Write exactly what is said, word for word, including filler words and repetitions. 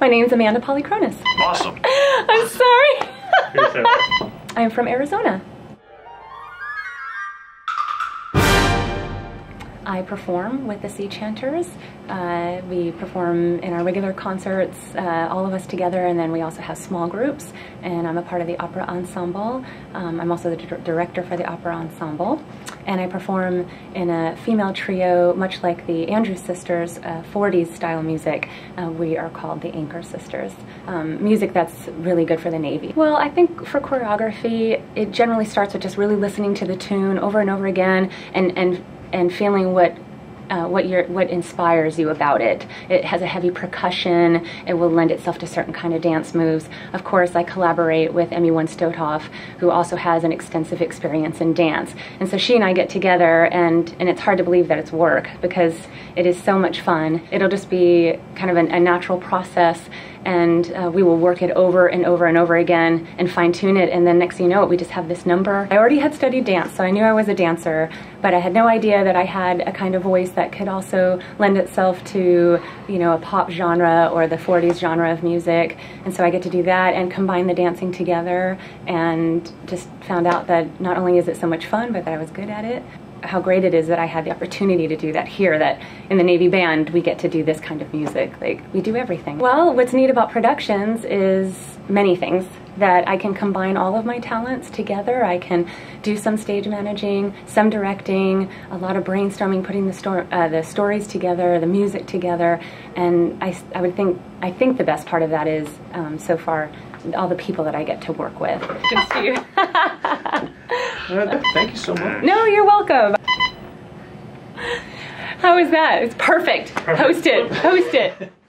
My name's Amanda Polychronis. Awesome. I'm sorry. I'm from Arizona. I perform with the Sea Chanters. Uh, we perform in our regular concerts, uh, all of us together, and then we also have small groups, and I'm a part of the opera ensemble. Um, I'm also the d director for the opera ensemble, and I perform in a female trio, much like the Andrews Sisters, uh, forties style music. Uh, we are called the Anchor Sisters. Um, music that's really good for the Navy. Well, I think for choreography, it generally starts with just really listening to the tune over and over again, and, and and feeling what uh, what your what inspires you about it. It has a heavy percussion. It will lend itself to certain kind of dance moves. Of course, I collaborate with M U one Stothoff, who also has an extensive experience in dance. And so she and I get together, and, and it's hard to believe that it's work, because it is so much fun. It'll just be kind of an, a natural process, and uh, we will work it over and over and over again and fine-tune it, and then next thing you know it, we just have this number. I already had studied dance, so I knew I was a dancer, but I had no idea that I had a kind of voice that could also lend itself to, you know, a pop genre or the forties genre of music. And so I get to do that and combine the dancing together, and just found out that not only is it so much fun, but that I was good at it. How great it is that I had the opportunity to do that here, that in the Navy Band we get to do this kind of music. Like, we do everything. Well, what's neat about productions is many things, that I can combine all of my talents together. I can do some stage managing, some directing, a lot of brainstorming, putting the, sto uh, the stories together, the music together, and I, I would think, I think the best part of that is, um, so far, all the people that I get to work with. Good to see you. uh, thank you so much. No, you're welcome. How is that? It's perfect. Perfect. Host it. Host it.